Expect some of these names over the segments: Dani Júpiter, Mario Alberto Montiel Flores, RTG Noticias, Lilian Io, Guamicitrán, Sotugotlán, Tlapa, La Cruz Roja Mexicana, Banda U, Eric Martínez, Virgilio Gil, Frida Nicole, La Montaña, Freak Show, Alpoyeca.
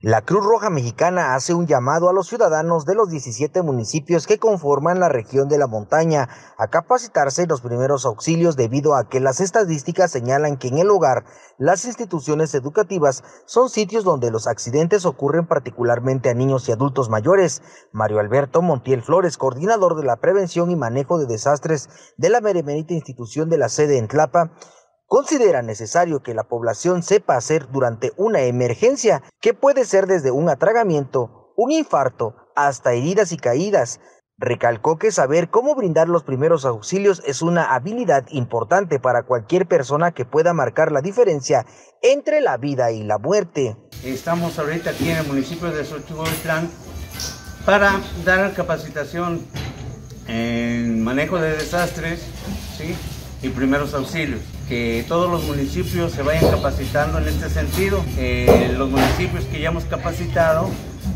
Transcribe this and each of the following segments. La Cruz Roja Mexicana hace un llamado a los ciudadanos de los 17 municipios que conforman la región de la montaña a capacitarse en los primeros auxilios, debido a que las estadísticas señalan que en el hogar las instituciones educativas son sitios donde los accidentes ocurren, particularmente a niños y adultos mayores. Mario Alberto Montiel Flores, coordinador de la Prevención y Manejo de Desastres de la benemérita institución de la sede en Tlapa, considera necesario que la población sepa hacer durante una emergencia, que puede ser desde un atragamiento, un infarto, hasta heridas y caídas. Recalcó que saber cómo brindar los primeros auxilios es una habilidad importante para cualquier persona que pueda marcar la diferencia entre la vida y la muerte. Estamos ahorita aquí en el municipio de Sotugotlán para dar capacitación en manejo de desastres, ¿sí?, y primeros auxilios. Que todos los municipios se vayan capacitando en este sentido. Los municipios que ya hemos capacitado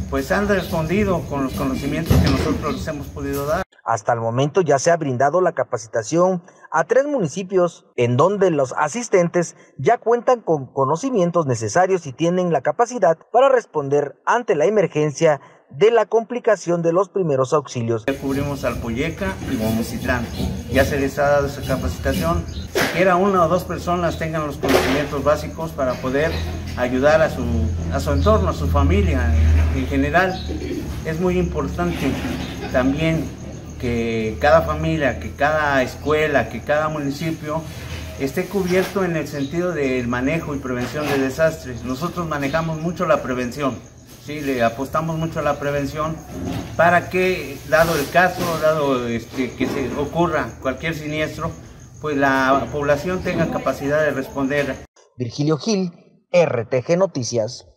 pues han respondido con los conocimientos que nosotros les hemos podido dar. Hasta el momento ya se ha brindado la capacitación a 3 municipios, en donde los asistentes ya cuentan con conocimientos necesarios y tienen la capacidad para responder ante la emergencia de la complicación de los primeros auxilios. Ya cubrimos Alpoyeca y Guamicitrán, ya se les ha dado esa capacitación. Siquiera 1 o 2 personas tengan los conocimientos básicos para poder ayudar a su entorno, a su familia en general. Es muy importante también que cada familia, que cada escuela, que cada municipio esté cubierto en el sentido del manejo y prevención de desastres. Nosotros manejamos mucho la prevención. Sí, le apostamos mucho a la prevención para que, dado el caso, dado que se ocurra cualquier siniestro, pues la población tenga capacidad de responder. Virgilio Gil, RTG Noticias.